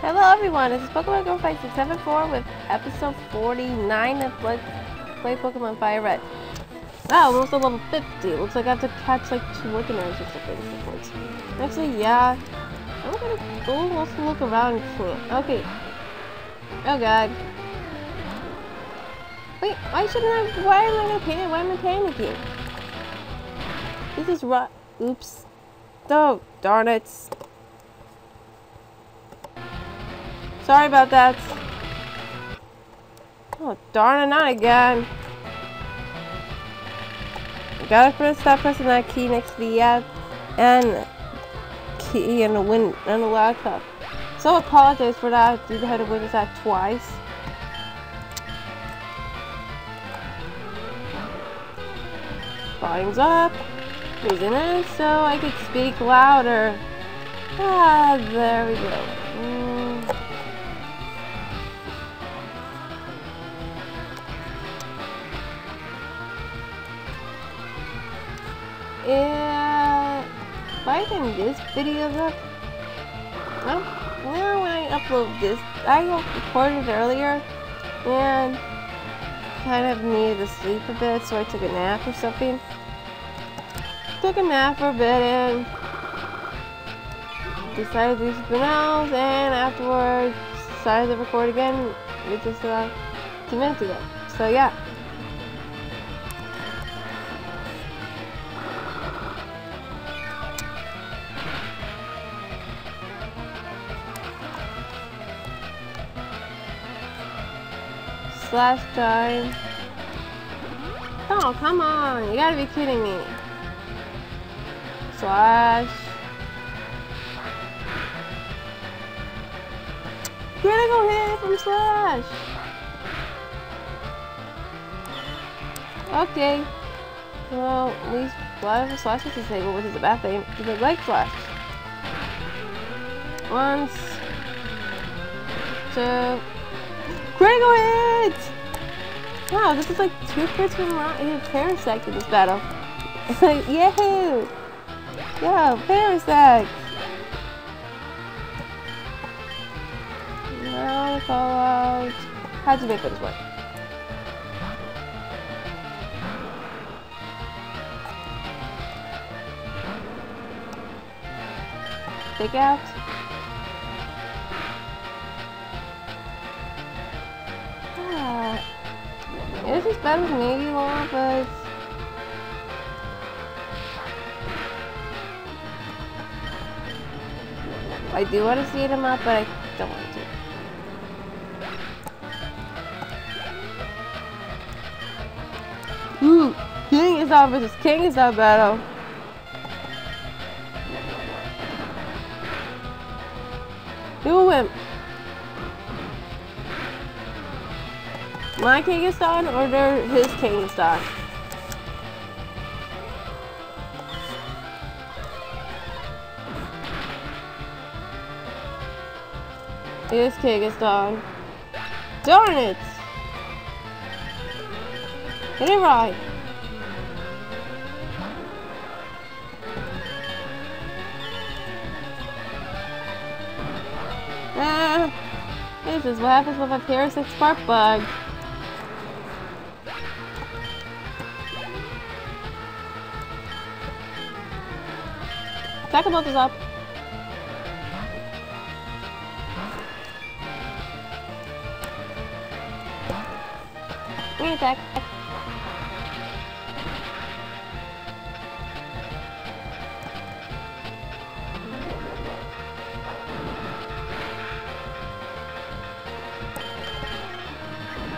Hello everyone, this is Pokemon Go Fight 674 with episode 49 of Let's Play Pokemon Fire Red. Wow, almost at level 50. Looks like I have to catch like two Lieutenants or something. Actually, yeah. I'm gonna go almost look around for it. Okay. Oh god. Wait, why am I panicking? This is rot. Oops. Oh, darn it. Sorry about that. Oh, darn it, not again. Gotta stop pressing that key next to the app and key in the win on the laptop. So I apologize for that. I had to win this app twice. Volume's up. Who's in it? So I could speak louder. Ah, there we go. If I think this video's up, now when I upload this, I recorded earlier and kind of needed to sleep a bit, so I took a nap or something. Took a nap for a bit and decided to do something else, and afterwards decided to record again with just 2 minutes ago. So yeah. Last time. Oh, come on. You gotta be kidding me. Slash. Critical hit from Slash. Okay. Well, at least a lot of Slash is disabled, which is a bad thing. Because I like Slash. Once. Two. Critical hit! Wow, this is like two crits from Parasect in this battle. It's like, yay! Yo, Parasect! Now follow. How'd you make this work? Big out. This is better than maybe one, but I do want to see it in my, but I don't want to. Ooh, King is out versus King is out battle. Who will win? My Kegistan or his Kegistan? His Kegistan. Darn it! Get it right. This is what happens with a Parasect spark bug. Second bolt is up. Green attack.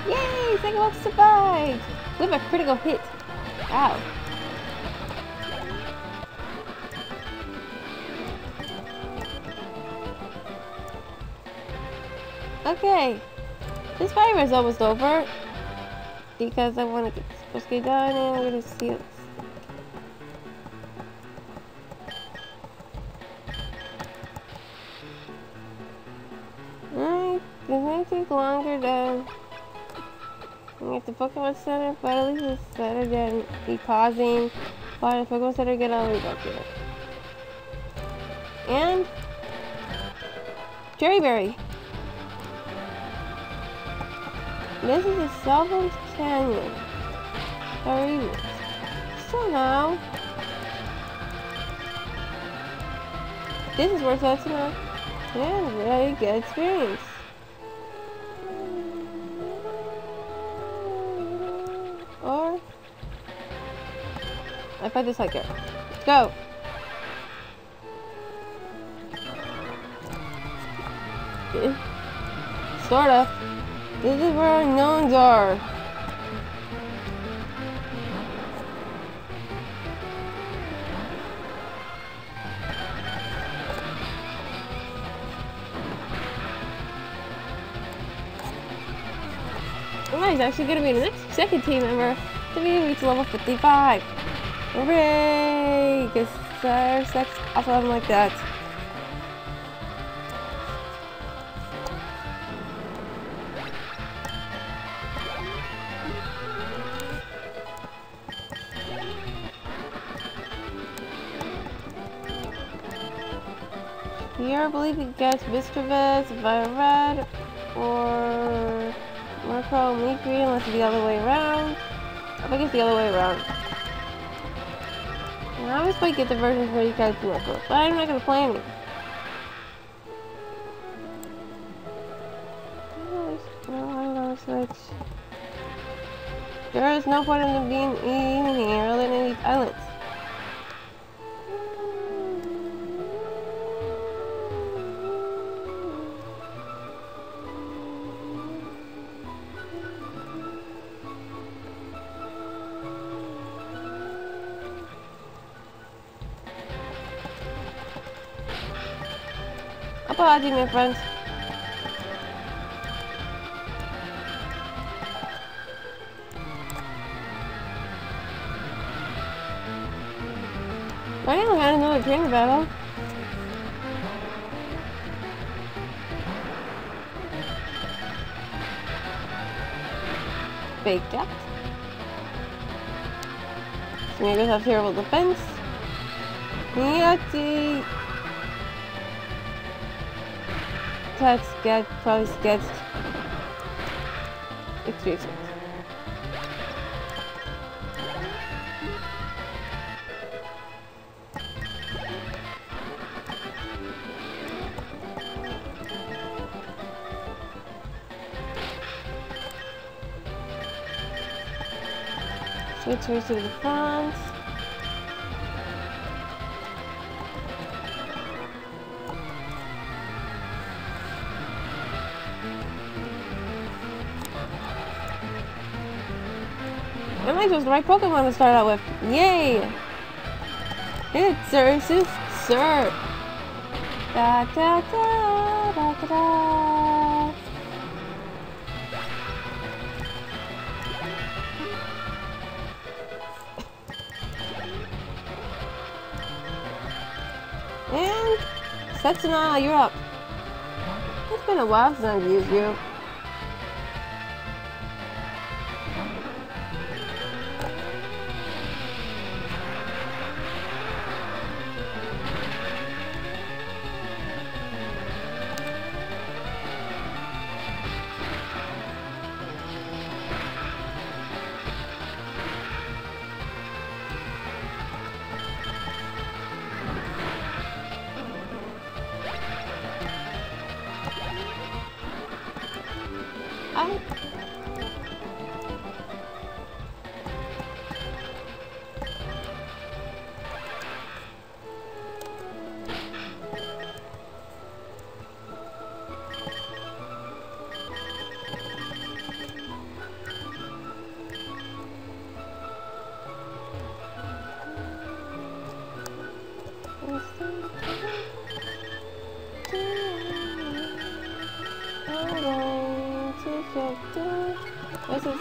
Yay! Second bolt survived! We have a critical hit. Wow. Okay, this fire is almost over because I want to get supposed to get done, and we're gonna see it. Alright, it might take longer than we get to Pokemon Center, but at least it's better than be pausing. But if Pokemon Center get all the way back here. And Cherry Berry. This is the Southern Canyon Arena. So now, this is where Setsuna can really get experience. Or, I find this like it. Let's go! Sort of. This is where our unknowns are. Oh, he's actually gonna be the next second team member to be reached level 55. Hooray! Because Parasect also have them like that. Here, I believe it gets Mischievous, Fire Red, or Murkrow, Leaf Green, unless it's the other way around. I think it's the other way around. And I always play get the versions where you guys do Murkrow, but I'm not gonna play any. No, I don't switch. There is no point in them being anything other than these islands. Apology, my friends. I don't have another trainer battle. Baked up. Smeagol have terrible defense. Yahtzee! That's get probably sketched. Excuse me. Switch to the front. I might choose the right Pokemon to start out with. Yay! It's Serge's Surf. Da da da da da da. And Setsuna, you're up. It's been a while since I've used you.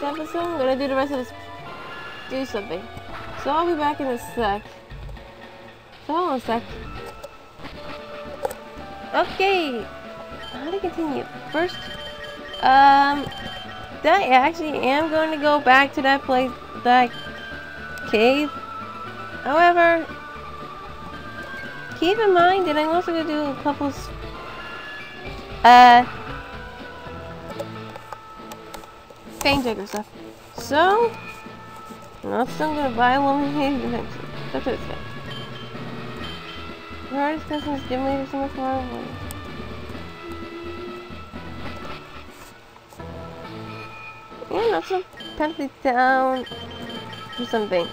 Episode, I'm gonna do the rest of this. Do something. So I'll be back in a sec. So hold on a sec. Okay. How to continue? First, I actually am going to go back to that place, that cave. However, keep in mind that I'm also gonna do a couple of, Fame Checker stuff. So, I'm still gonna buy one here. That's what it's got. Your artist customers give me so much more. And also, put it down or something.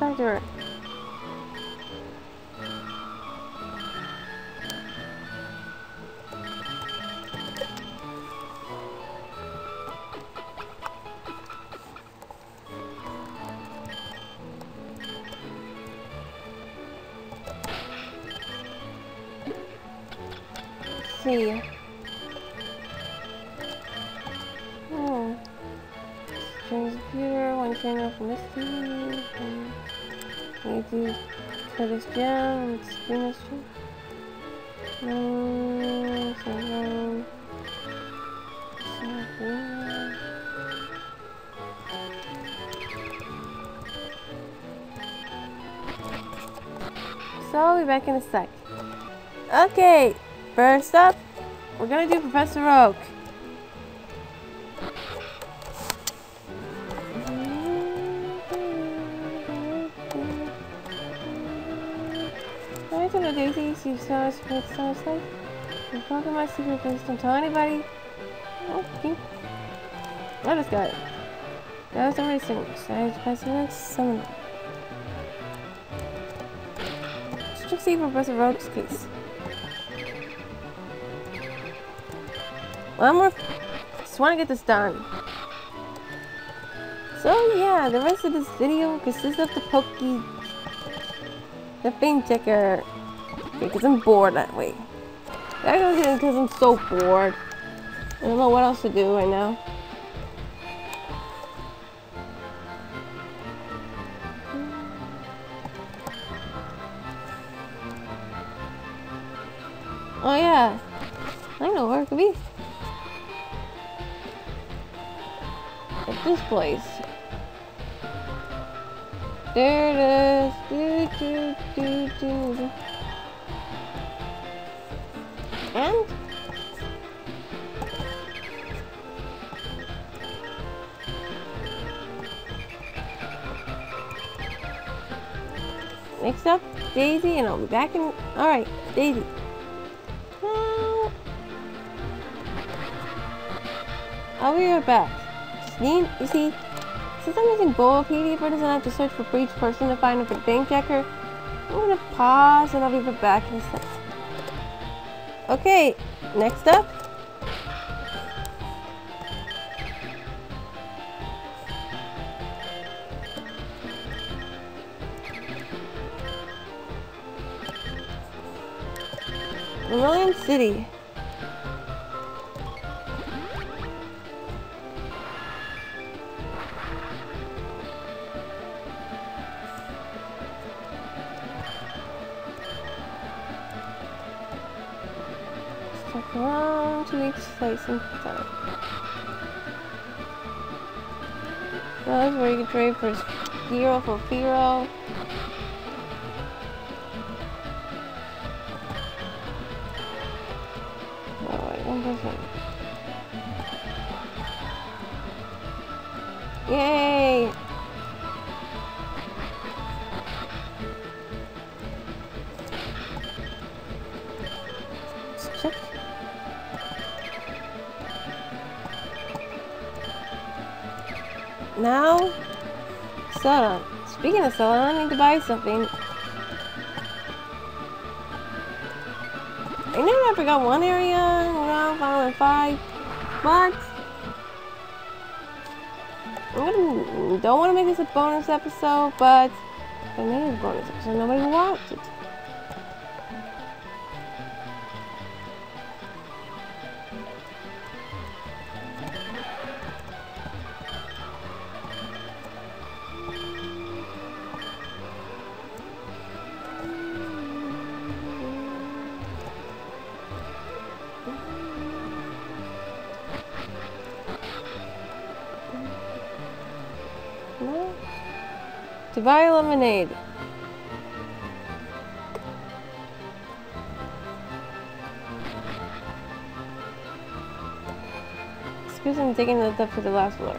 Doctor. See. Oh. Strange computer, one trainer from Misty. Need to cut this down and spin this tree. So I'll be back in a sec. Okay, first up, we're gonna do Professor Oak. Daisy, she saw us with some stuff. You broke my secret, please don't tell anybody. Okay. I just got it. That was already singing, so I had to pass the next summoner. Just see Professor Rogue's case. One more. Just want to get this done. So, yeah, the rest of this video consists of the the Fame Checker. Because I'm bored that way. I go do it because I'm so bored. I don't know what else to do right now. Oh yeah, I know where it could be. At this place. There it is. Do, do, do, do. And next up, Daisy, and I'll be back in. Alright, Daisy. I'll be right back. You see, since I'm using Bulbapedia for this and I have to search for each person to find a Fame Checker, I'm gonna pause and I'll be right back in a second. Okay, next up. Vermilion City. Around to each place and time. That is where you can trade for Zero for Fero. Alright, 1%. Yay! Let's check. Now, Saffron. Speaking of Saffron, I need to buy something. I know I forgot one area around Final and 5, but I don't want to make this a bonus episode, but if I made it a bonus episode, nobody will watch it. to buy lemonade. Excuse me, I'm taking that up to the last floor.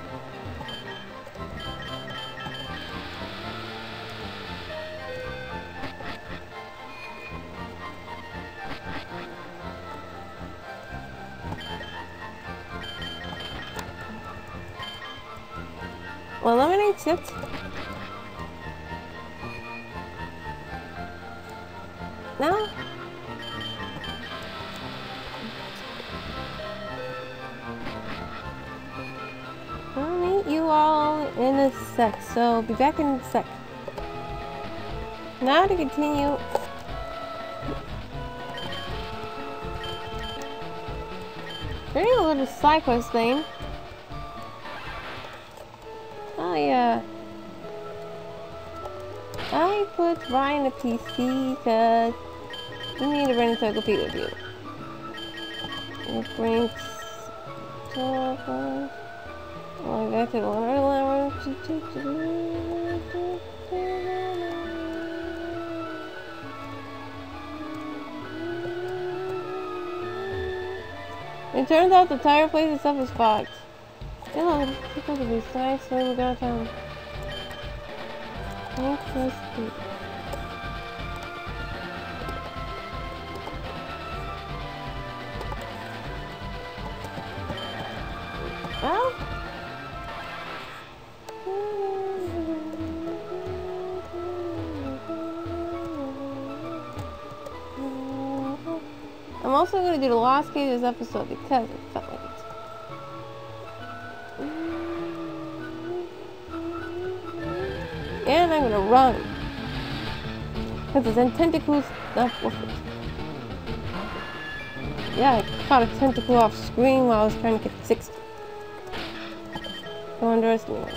Well, lemonade tipped. No? I'll meet you all in a sec, so be back in a sec. Now to continue. Pretty little side quest thing. I put Ryan a PC because you need to bring a Togepi with you. It brings Togepi. Oh, I got to the water. It turns out the tire place itself is fogged. Yeah, it's going to be nice when we go down. Well, I'm also going to do the Lost Cages episode because it felt like it's and I'm gonna run. Because it's in tentacles, not worth it. Yeah, I caught a tentacle off screen while I was trying to get 60. Don't underestimate that.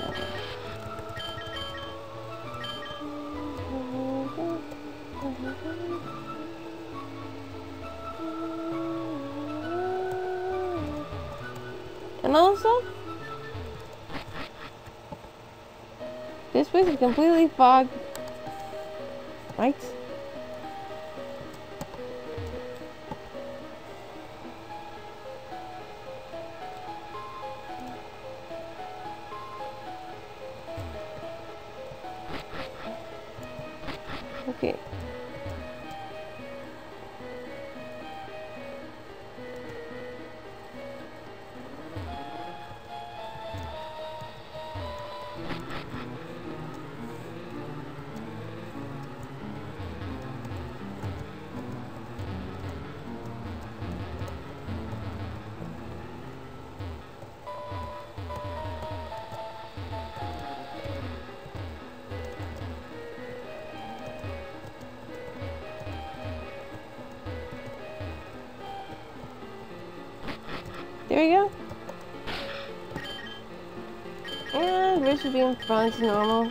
And also, this place is completely fogged, right? Okay. There we go. And we should be in bronze normal.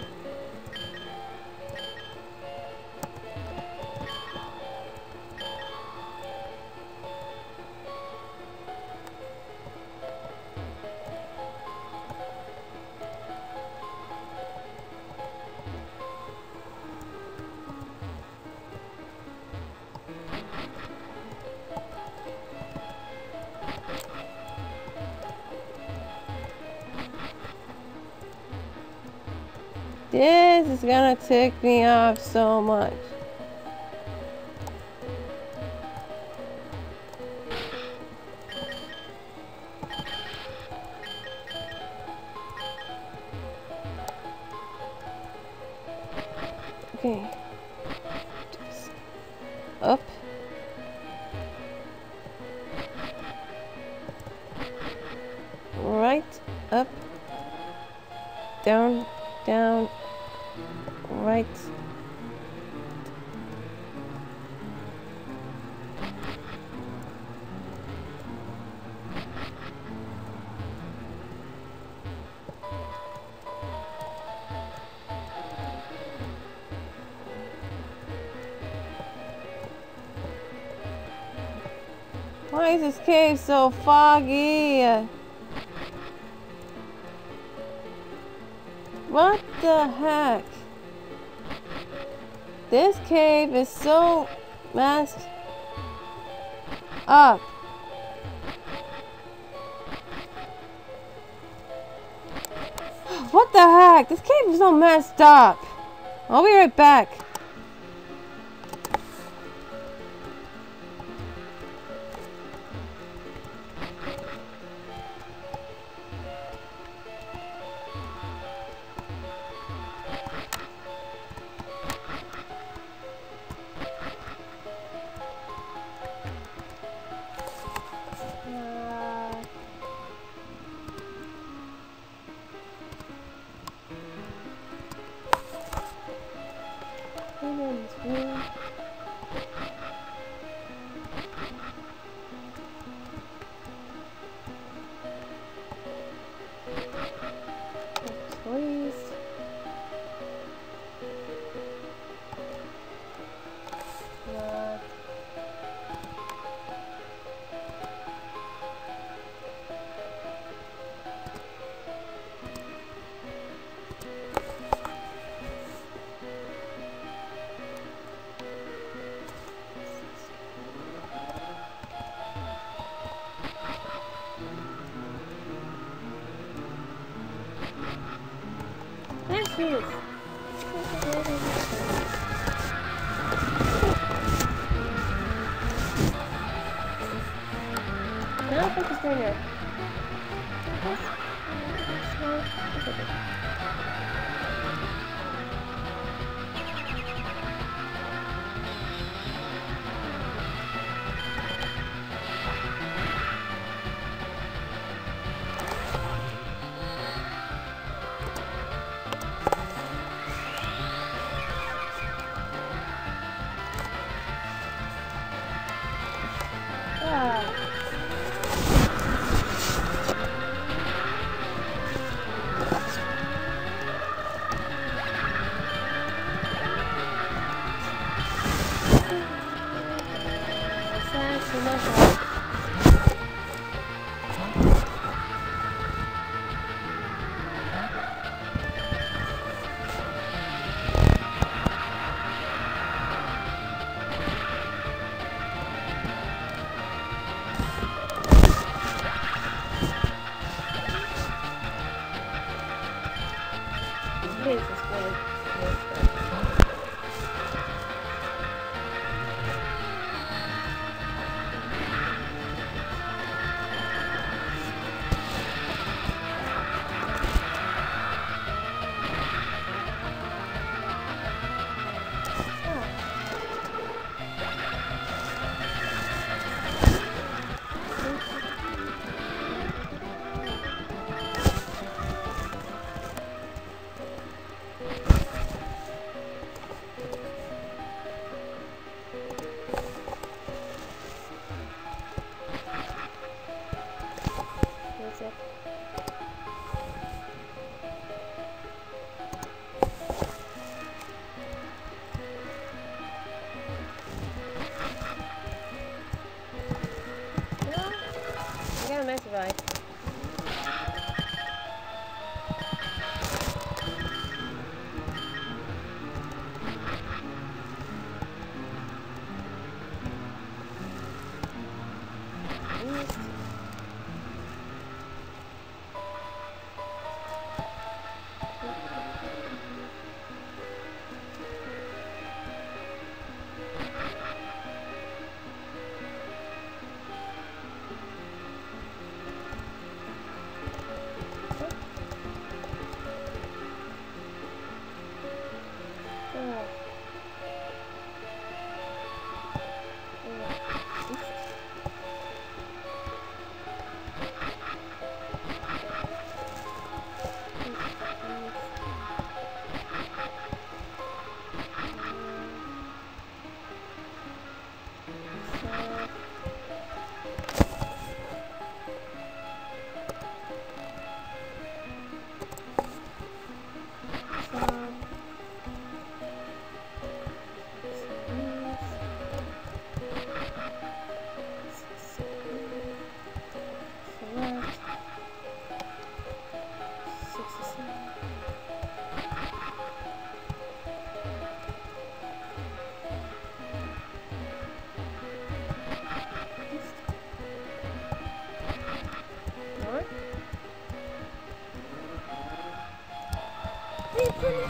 This is gonna tick me off so much. Okay. Just up. Right. Up. Down. Down. Right. Why is this cave so foggy? What the heck? This cave is so messed up. What the heck? This cave is so messed up. I'll be right back.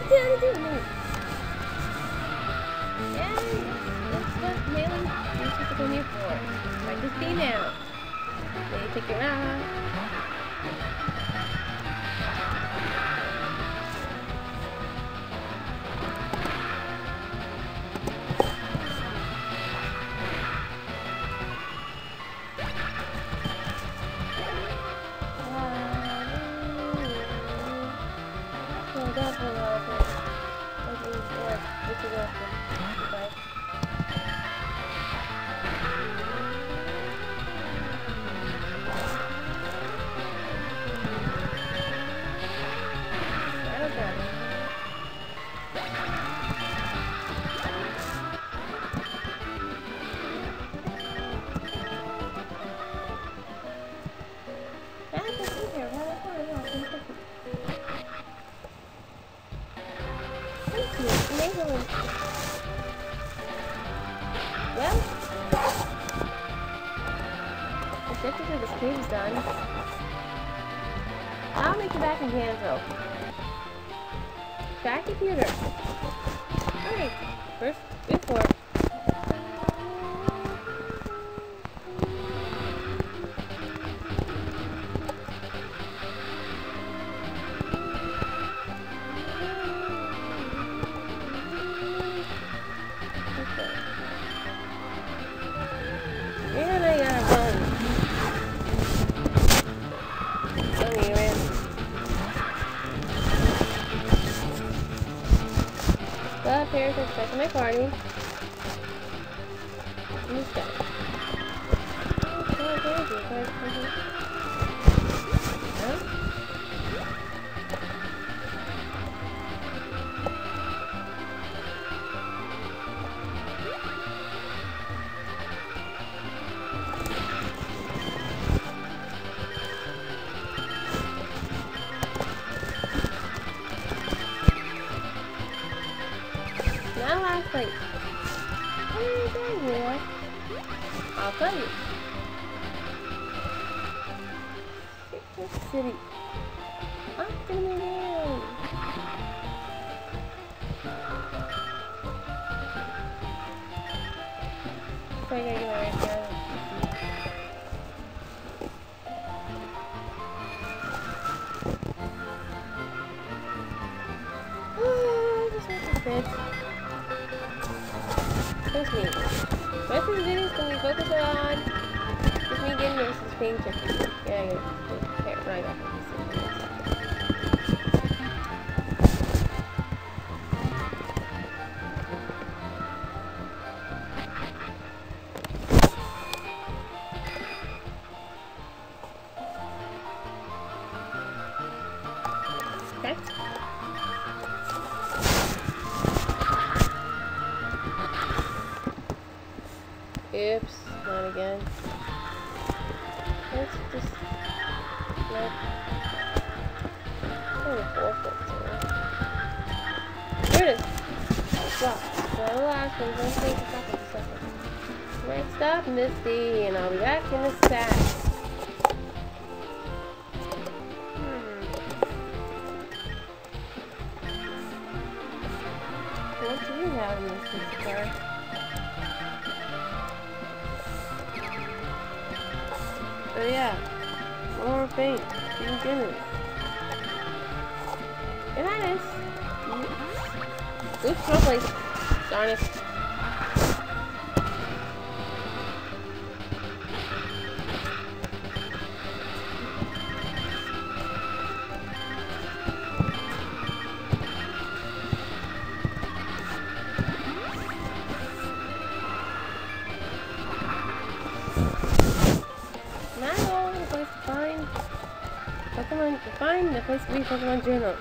And let's start nailing these physical near floor. Like this game now. They pick her up. Party. Misty, and I'll be back in a sec. What do we have in this car? Oh yeah, more fate. You did it. And that is... Oops, my place. Darn it. Pokemon journal.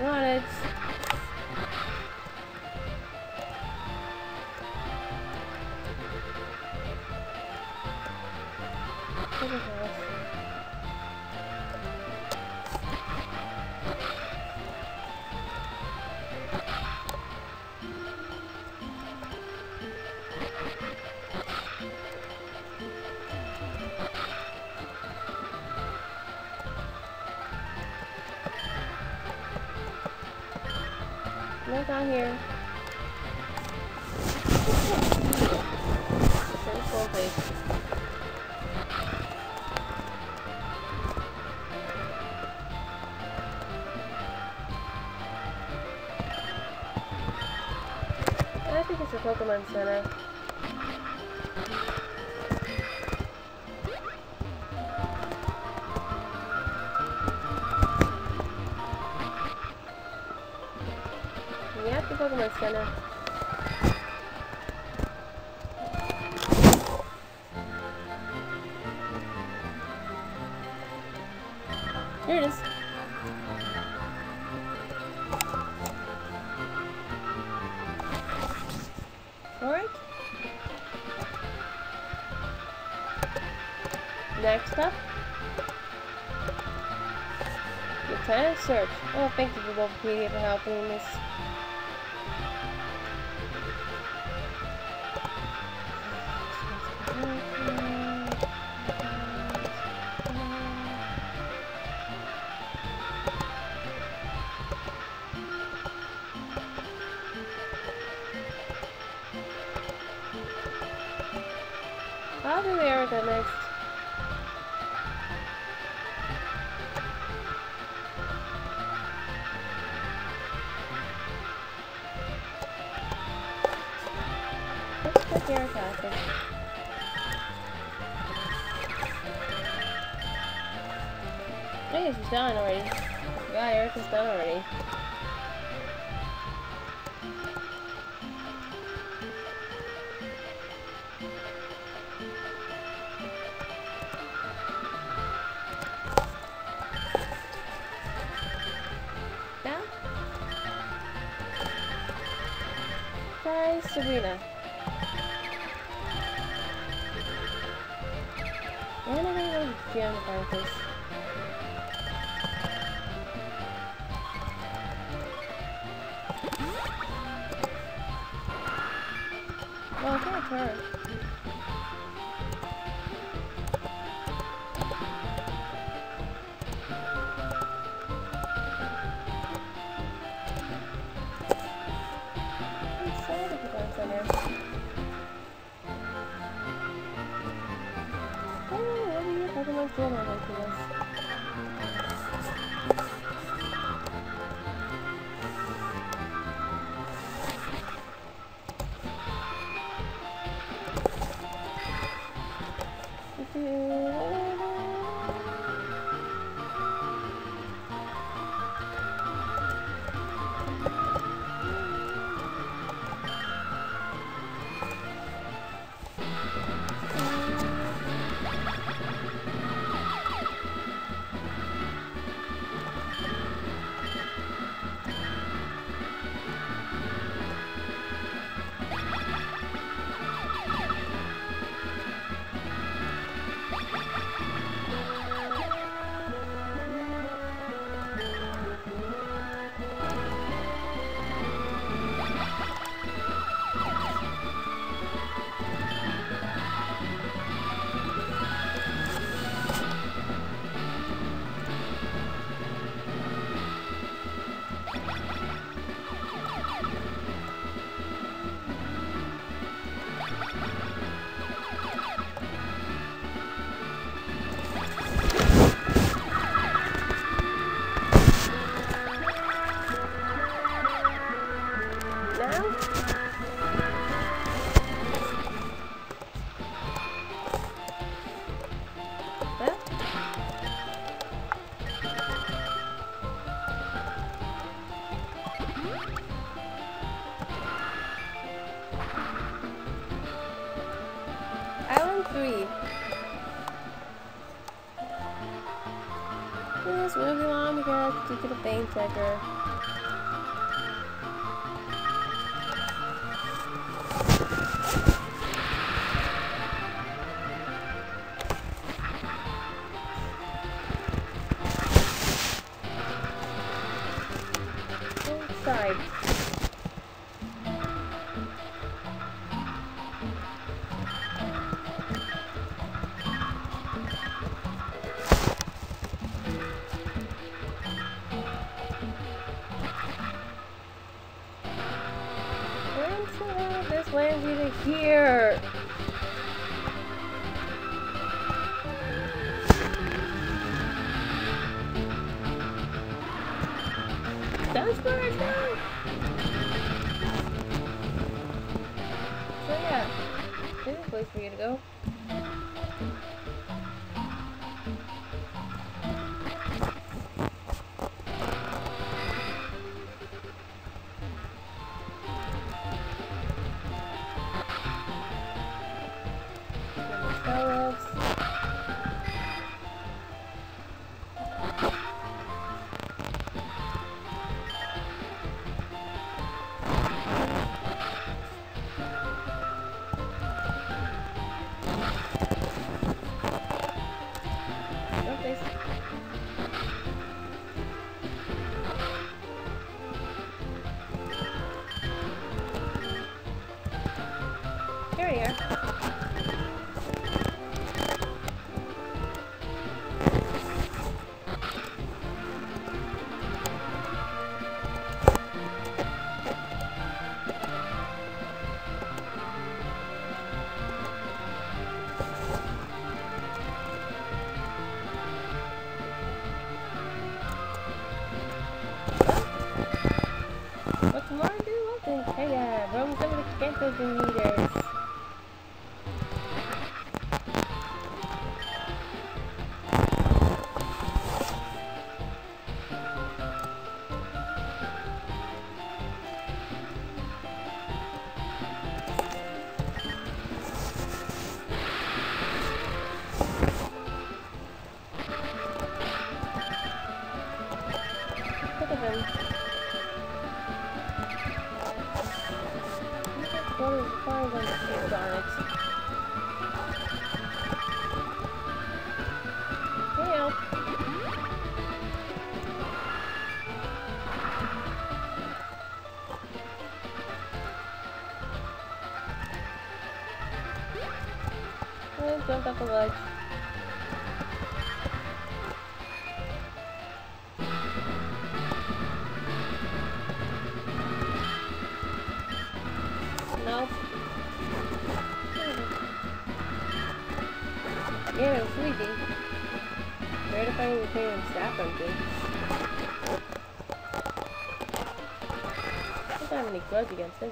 Got it. stuff down here. Pretty cool place. I think it's a Pokemon Center. Pokemon Center. Here it is. Alright. Next up, Lieutenant Serge. Oh, thank you for Wikipedia for helping me. Done already. Yeah, Erica's done already. Now? Bye, Serena. I don't know if you're going to this. Her. Fame Checker. Inside. Squires, no! So yeah, there's a place for you to go. Jumped off the ledge. Nope. Yeah, I'm sleepy. Where to find the Lieutenant Saffron? I don't have any grudge against him.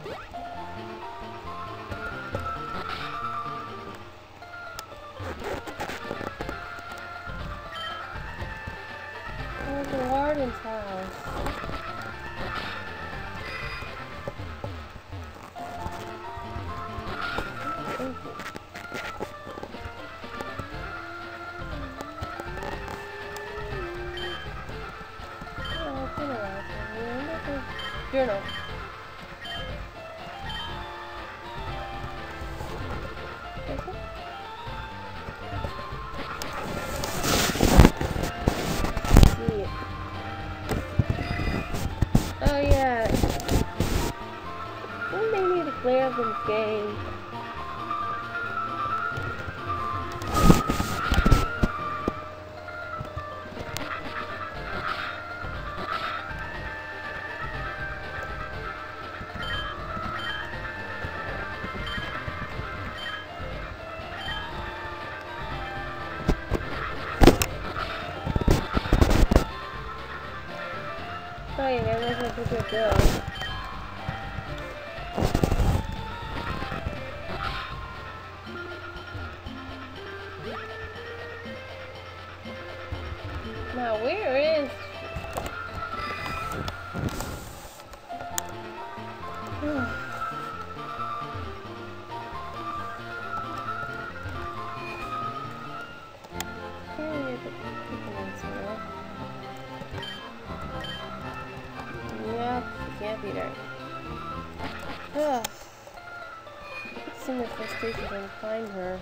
Find her.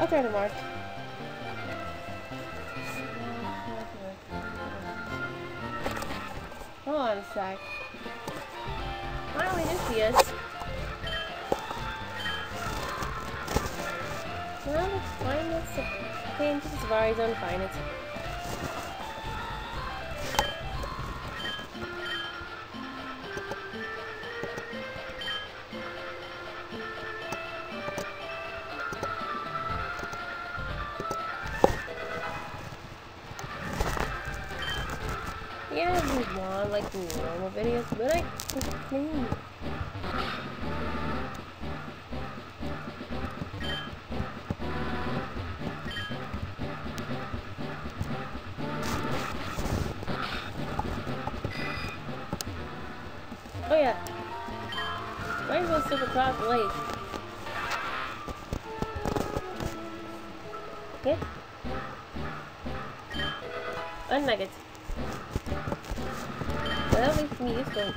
I'll try to mark. Hold on a sec. Finally, there she is. Okay, this is where he's on finance. air move on like the normal videos, but I can. Oh yeah, might as well super cross late. Okay. And nuggets. Well, that makes me useful.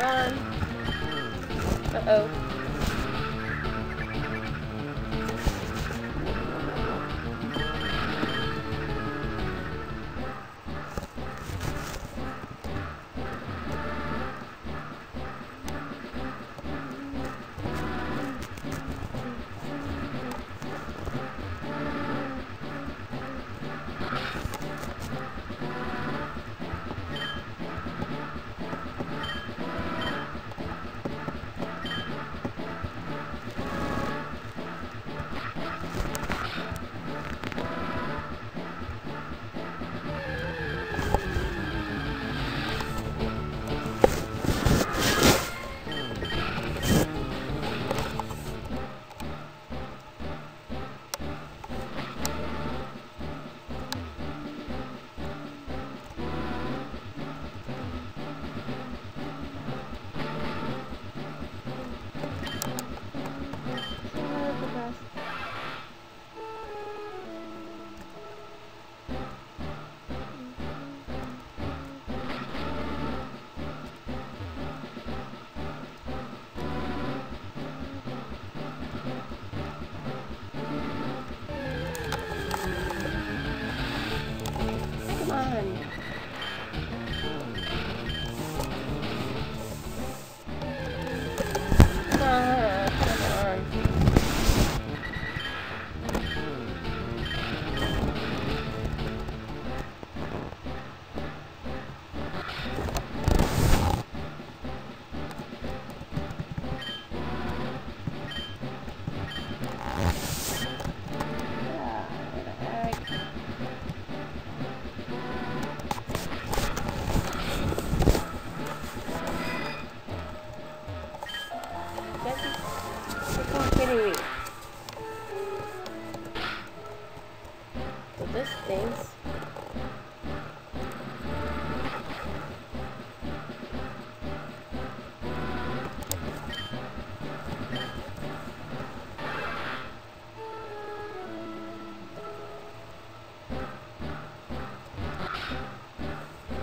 Run. Uh-oh.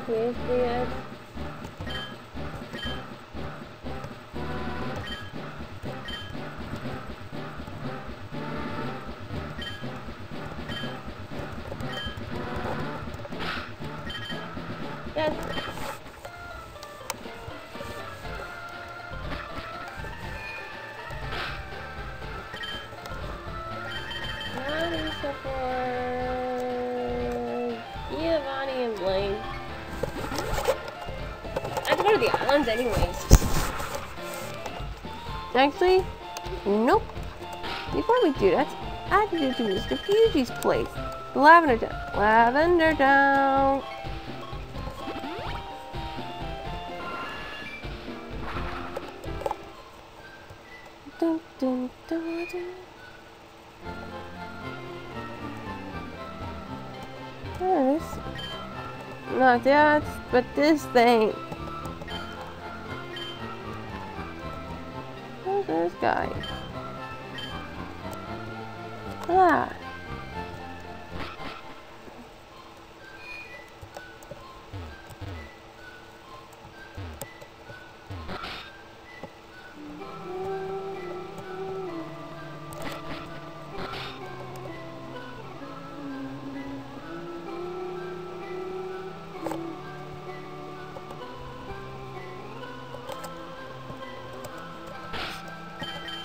Here's the edge. Yes. Money support. Giovanni and Blaine. Go to the islands anyways. Actually, nope. Before we do that, I have to go to Mr. Fuji's place. Lavender Town. Lavender Town. Dun, dun, dun, dun. This. Not that, but this thing. This guy. Ah.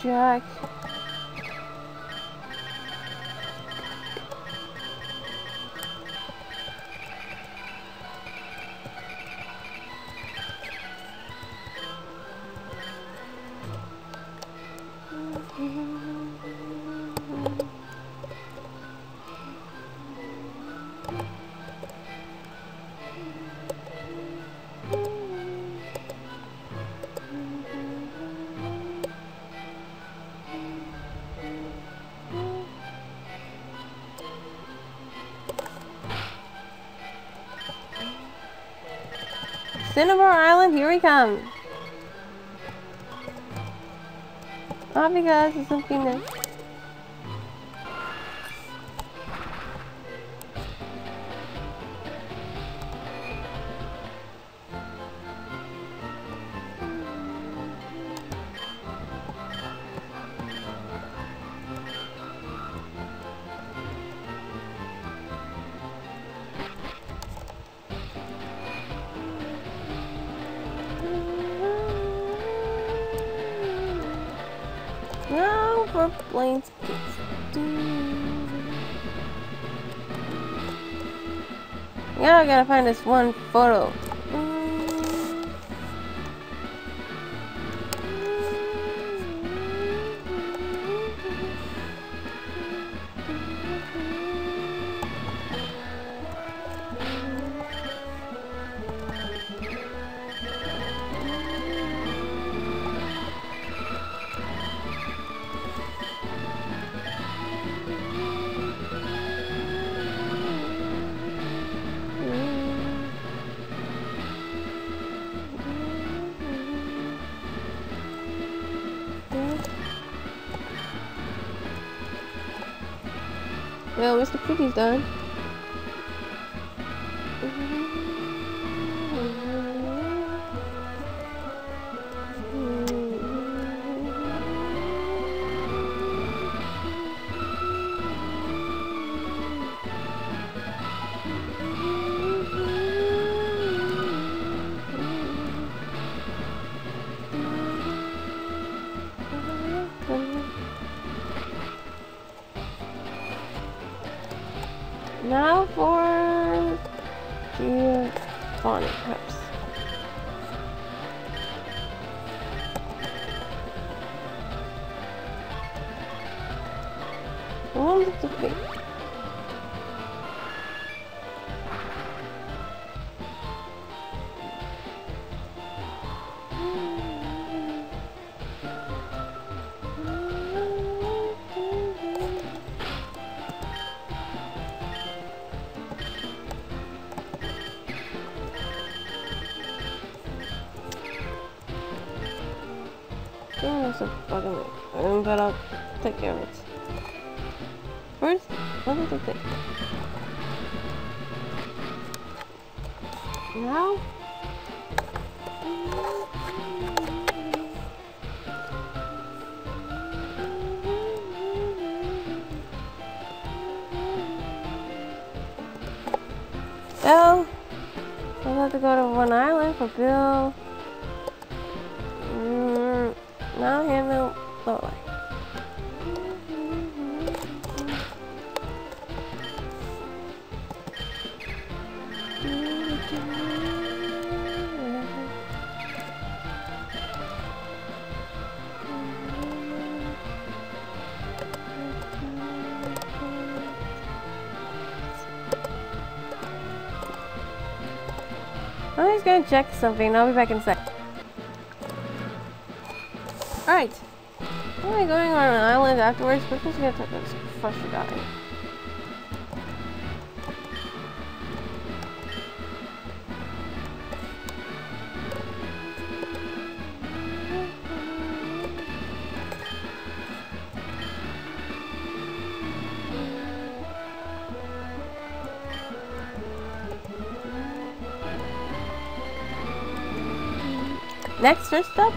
Jack. Cinnabar Island, here we come. Not because it's something that... Lanes. Yeah, I gotta find this one photo. Well, Mr. Fuji's done. Now for the bonnet perhaps. Wonderful. But I'll take care of it. First, let me take it. Now? Well, I'll have to go to one island for Bill. Now handle lower. I'm just gonna check something. I'll be back in a sec. Alright. I'm going on an island afterwards, but I'm just gonna take this fresher guy. Next, first up,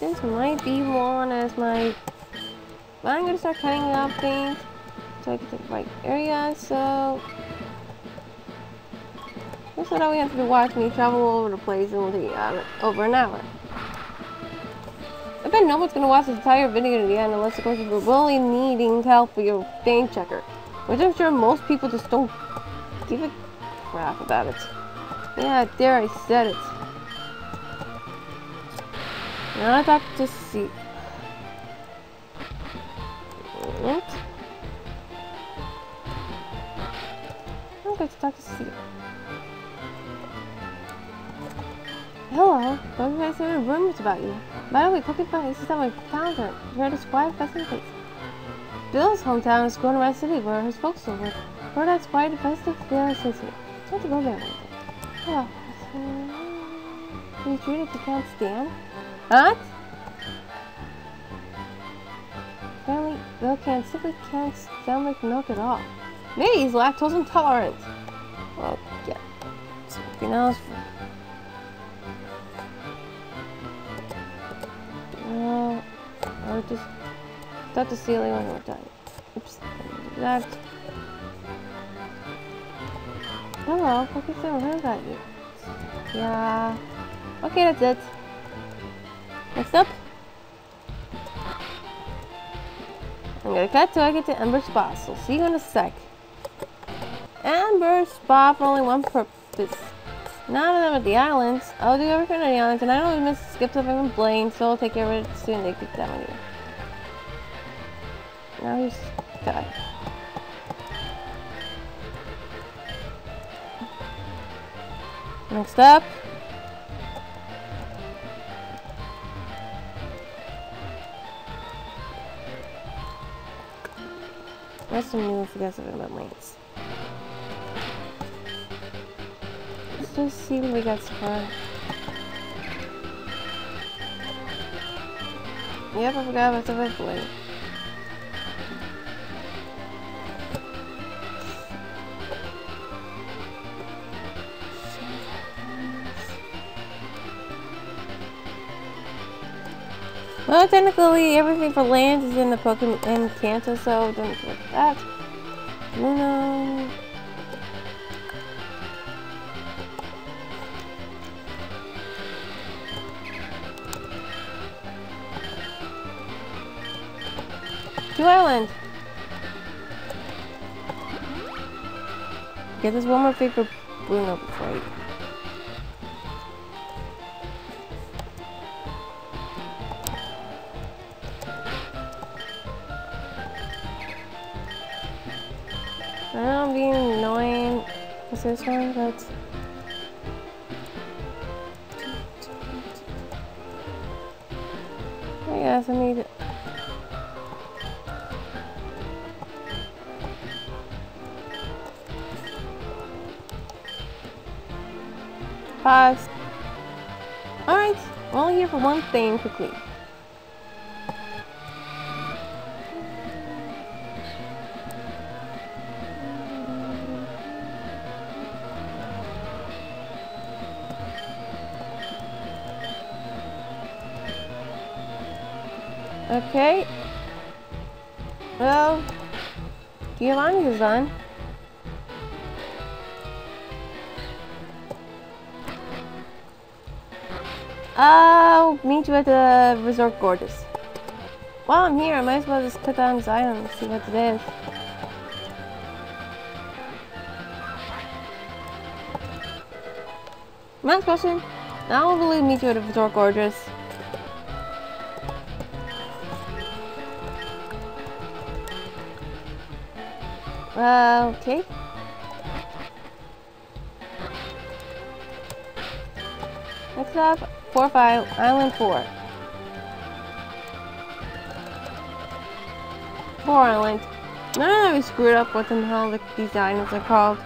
this might be one as my, but I'm gonna start cutting off things so I can take the right area, so that's what I have to do, watch me travel all over the place and it'll take over an hour. I bet no one's gonna watch this entire video to the end unless of course you're really needing help with your Fame Checker, which I'm sure most people just don't give a crap about it. Yeah, there I said it. Now I have to see. What? I'm going to talk to see. Hello, don't you guys hear rumors about you? By the way, Cookie Pie, this is how I found her. She had a Squire Festing place. Bill's hometown is Goron Ride City, where his folks live. Heard that Squire Festing, Bill, since here. So I have to go there one day. Yeah. He's good if you can't stand. Huh? Family milk and simply can't stand like milk at all. Maybe he's lactose intolerant. Well, yeah. Something else. I would just start the ceiling when we're done. Oops. That. Hello, Pokemon, what about you? Yeah. Okay, that's it. Next up. I'm gonna cut till I get to Ember Spa, so see you in a sec. Ember Spa for only one purpose. None of them at the islands. I'll do everything on the islands, and I don't even skip stuff and complain, so I'll take care of it soon. They get down here. Now he's stuck. Next up. There's some new if you guys have heard about Lance. Let's just see what we got so far. Yep, I forgot about the red blade. Well, technically, everything for Lance is in the Pokemon in Kanto, so don't forget that. No. To Island. Get this one more thing for Bruno before you. I know I'm being annoying with this one, but... I guess I need it. Pause. Alright, I'm only here for one thing quickly. Okay. Well, Giovanni's is on. I'll meet you at the Resort Gorgeous. While I'm here, I might as well just cut down this island and see what it is. Next question. I will really meet you at the Resort Gorgeous. Okay. Next up, 4-5, Island 4. 4 Island. Now we screwed up what the hell these islands are called.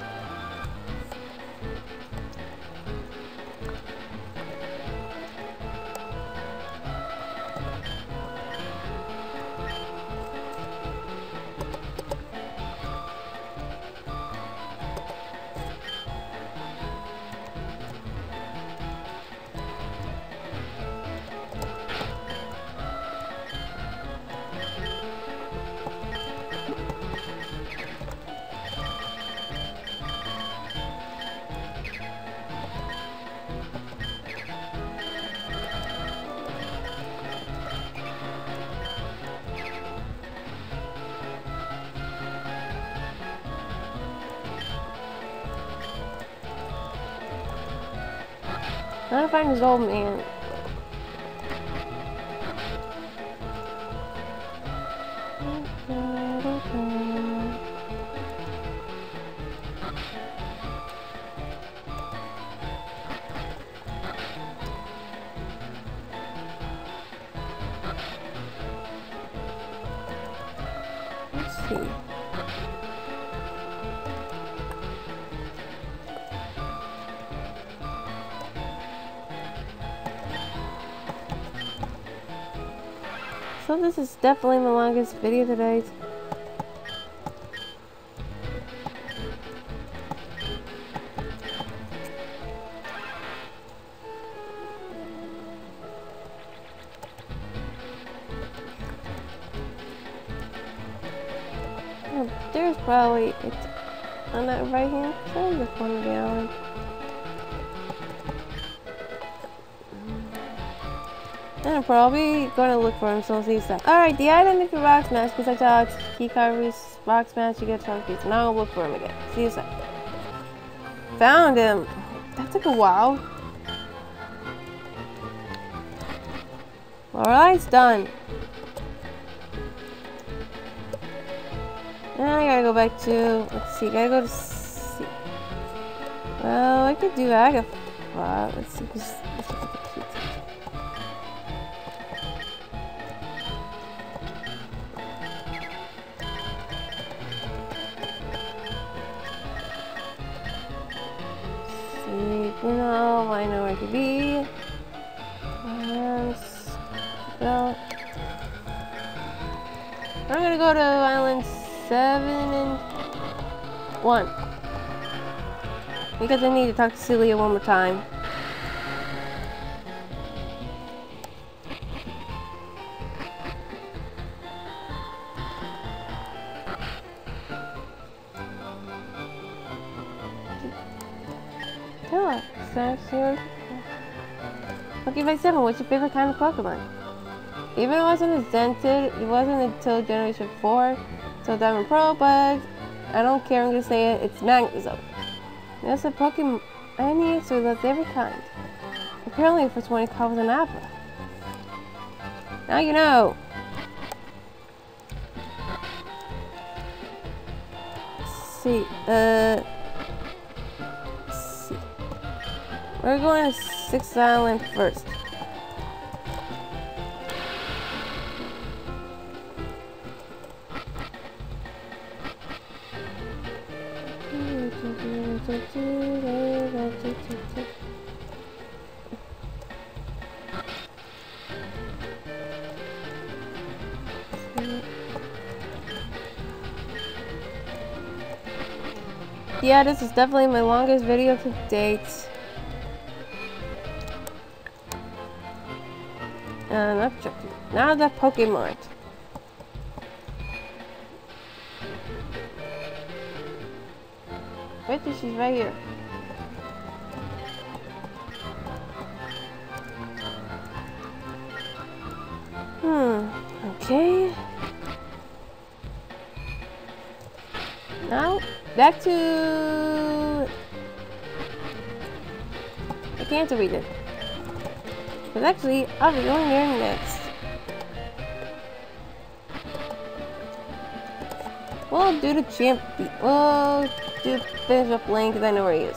I'm gonna find his old man. Let's see. So this is definitely the longest video to date. There's probably it's on that right hand side of the island. And probably gonna look for him, so I'll see stuff. Alright, the item if you rock smash, because I talked, keycard rock smash, you get a chunk piece. And I'll look for him again. See you soon. Found him! That took a while. Alright, it's done. Now I gotta go back to, let's see, gotta go to see. Well, I could do Agatha. Wow, let's see. Let's see. No, I know where I could be. Well, I'm gonna go to island 7 and 1 because I need to talk to Celia one more time. Pokemon 57, what's your favorite kind of Pokemon? Even it wasn't invented, it wasn't until Generation 4, till Diamond Pearl, but I don't care, I'm gonna say it, it's Magnus. There's a Pokemon I need to love every kind. Apparently for 20 coppers an apple. Now you know. Let's see, we're going to Sixth Island first. Yeah, this is definitely my longest video to date. Now the Pokemon. Wait, she's right here. Okay. Now back to. I can't read it. But actually, I'll be going there next. We'll do the champion. We'll do finish up Lane because I know where he is.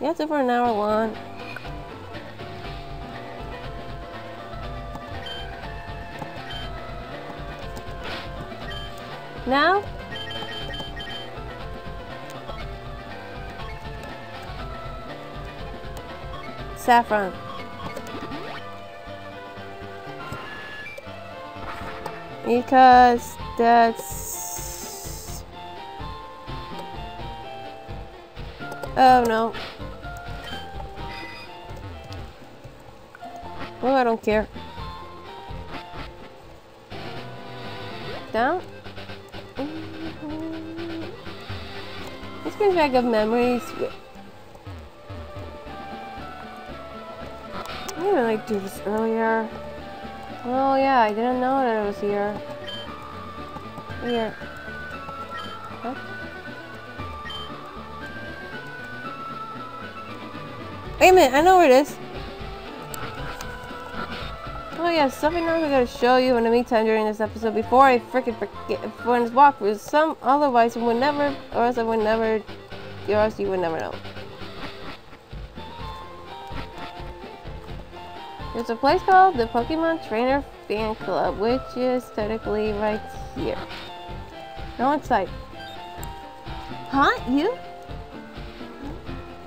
That's it for an hour one. Now, Saffron. Because that's. Oh no. Well, I don't care. Down. This brings back up memories. I didn't really do this earlier. Oh yeah, I didn't know that it was here. Here. What? Wait a minute, I know where it is. Oh yeah, something else I gotta show you in the meantime during this episode before I freaking forget for this walkthrough. Some otherwise would never, or else I would never, or else you would never know. There's a place called the Pokemon Trainer Fan Club, which is technically right here. No insight. Huh? You?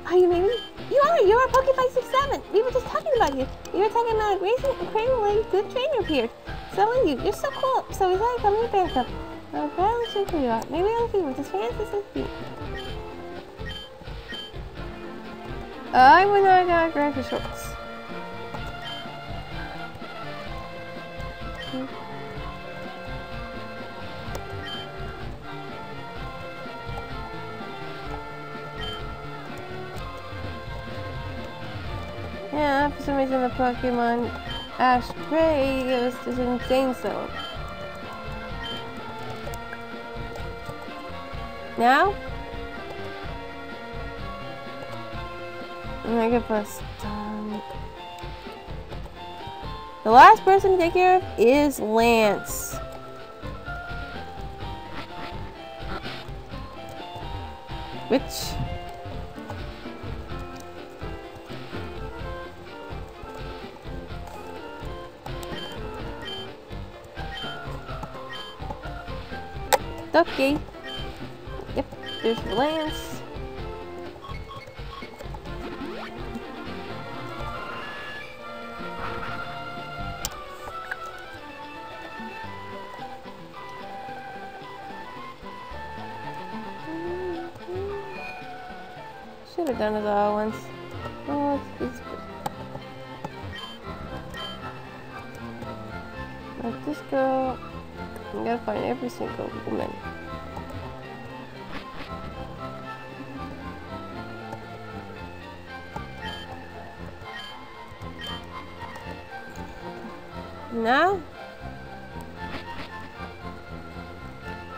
Are you maybe? You are! You are Poke567! We were just talking about you. We were talking about a recent incredibly good trainer appeared. So are you. You're so cool. So we thought I'd come to your fan club. I'm fairly sure who you are. Maybe I'll see what this fancy is like. I would not have got Graffy Shorts. Yeah, for some reason the Pokemon Ash Gray goes to an insane zone. Now? Mega Bust. The last person to take care of is Lance. Which... okay. Yep, there's Lance. Should have done it all once. Oh, it's good. Let's just go. You gotta find every single woman. Now,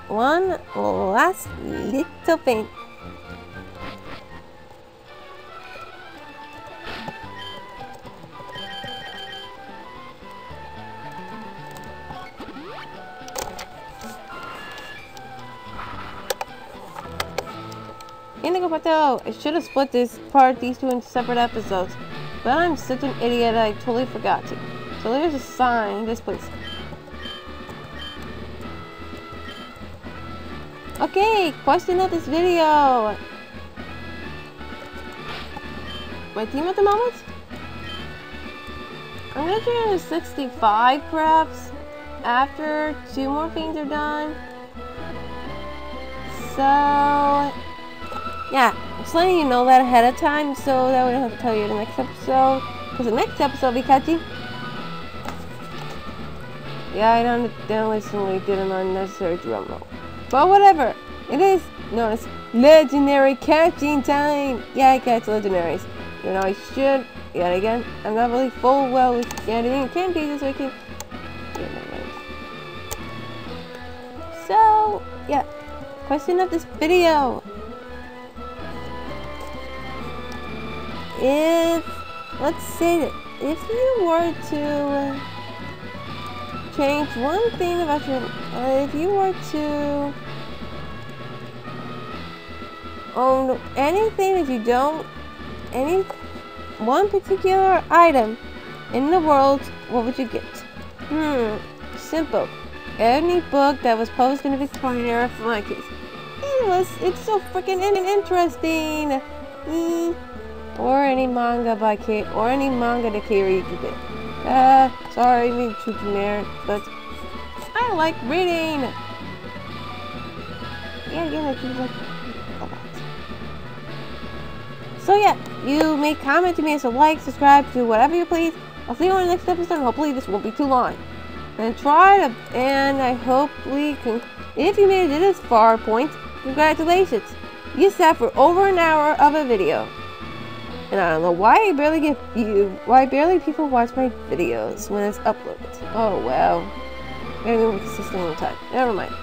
one last little paint. I should have split this part, these two, into separate episodes, but I'm such an idiot I totally forgot to. So there's a sign, this place. Okay, question of this video. My team at the moment? I'm gonna turn into 65 perhaps, after two more things are done. So... yeah, I'm just letting you know that ahead of time so that we don't have to tell you the next episode. Because the next episode will be catchy. Yeah, I don't accidentally did an unnecessary drum roll. But whatever, it is known as legendary catching time. Yeah, I catch legendaries. You know, I should. Yet again, I'm not really full well with editing. It can be this weekend. So, yeah, question of this video. If, let's say that if you were to change one thing about your, if you were to own anything that you don't, any one particular item in the world, what would you get? Simple. Any book that was published in the Victorian era, for my case. It's so freaking interesting. Or any manga by Kate, or any manga that Kate reads a bit. Sorry, being too generic, but I like reading! Yeah, again, I do like a lot. So yeah, you may comment to me, so like, subscribe, do whatever you please. I'll see you on the next episode, hopefully this won't be too long. And I hope we can, if you made it this far point, congratulations! You sat for over an hour of a video. And I don't know why I barely get people watch my videos when it's uploaded. Oh well. I'm gonna go with the system one time. Never mind.